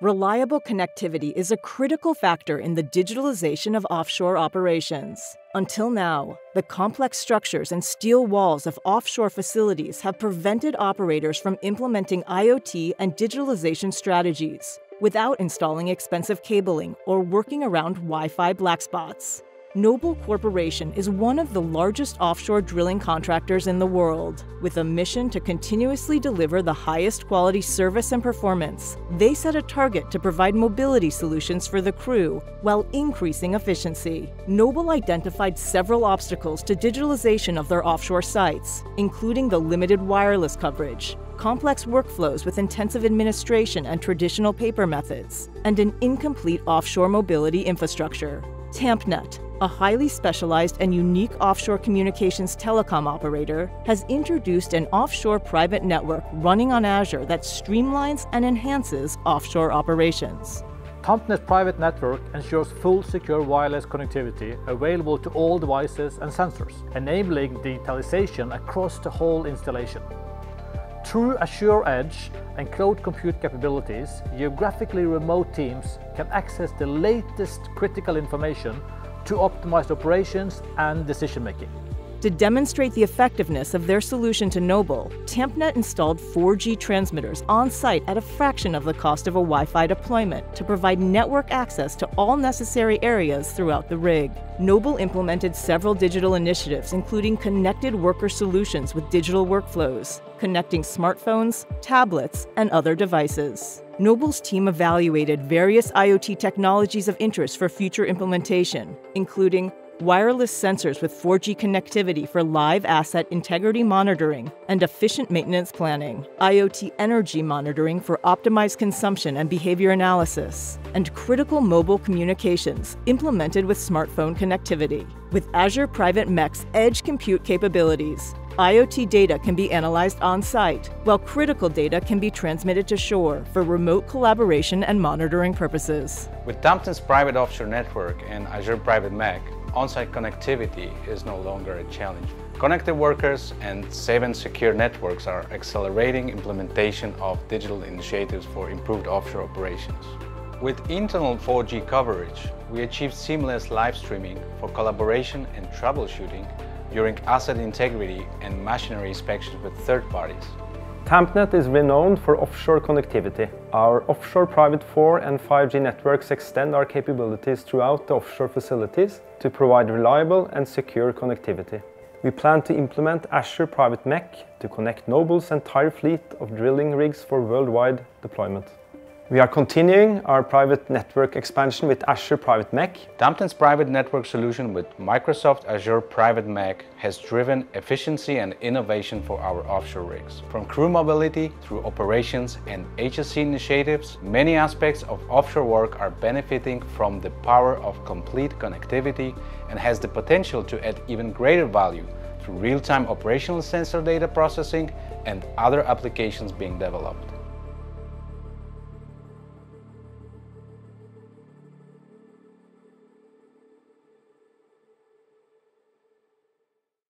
Reliable connectivity is a critical factor in the digitalization of offshore operations. Until now, the complex structures and steel walls of offshore facilities have prevented operators from implementing IoT and digitalization strategies without installing expensive cabling or working around Wi-Fi black spots. Noble Corporation is one of the largest offshore drilling contractors in the world. With a mission to continuously deliver the highest quality service and performance, they set a target to provide mobility solutions for the crew while increasing efficiency. Noble identified several obstacles to digitalization of their offshore sites, including the limited wireless coverage, complex workflows with intensive administration and traditional paper methods, and an incomplete offshore mobility infrastructure. TampNet, a highly specialized and unique offshore communications telecom operator, has introduced an offshore private network running on Azure that streamlines and enhances offshore operations. TampNet's private network ensures full secure wireless connectivity available to all devices and sensors, enabling digitalization across the whole installation. Through Azure Edge and cloud compute capabilities, geographically remote teams can access the latest critical information to optimize operations and decision-making. To demonstrate the effectiveness of their solution to Noble, TampNet installed 4G transmitters on-site at a fraction of the cost of a Wi-Fi deployment to provide network access to all necessary areas throughout the rig. Noble implemented several digital initiatives, including connected worker solutions with digital workflows, connecting smartphones, tablets, and other devices. Noble's team evaluated various IoT technologies of interest for future implementation, including wireless sensors with 4G connectivity for live asset integrity monitoring and efficient maintenance planning, IoT energy monitoring for optimized consumption and behavior analysis, and critical mobile communications implemented with smartphone connectivity. With Azure Private MEC's edge compute capabilities, IoT data can be analyzed on-site, while critical data can be transmitted to shore for remote collaboration and monitoring purposes. With TampNet's private offshore network and Azure Private MEC, on-site connectivity is no longer a challenge. Connected workers and safe and secure networks are accelerating implementation of digital initiatives for improved offshore operations. With internal 4G coverage, we achieved seamless live streaming for collaboration and troubleshooting during asset integrity and machinery inspections with third parties. TampNet is renowned for offshore connectivity. Our offshore private 4 and 5G networks extend our capabilities throughout the offshore facilities to provide reliable and secure connectivity. We plan to implement Azure Private MEC to connect Noble's entire fleet of drilling rigs for worldwide deployment. We are continuing our private network expansion with Azure Private MEC. TampNet's private network solution with Microsoft Azure Private MEC has driven efficiency and innovation for our offshore rigs. From crew mobility through operations and HSE initiatives, many aspects of offshore work are benefiting from the power of complete connectivity and has the potential to add even greater value through real-time operational sensor data processing and other applications being developed.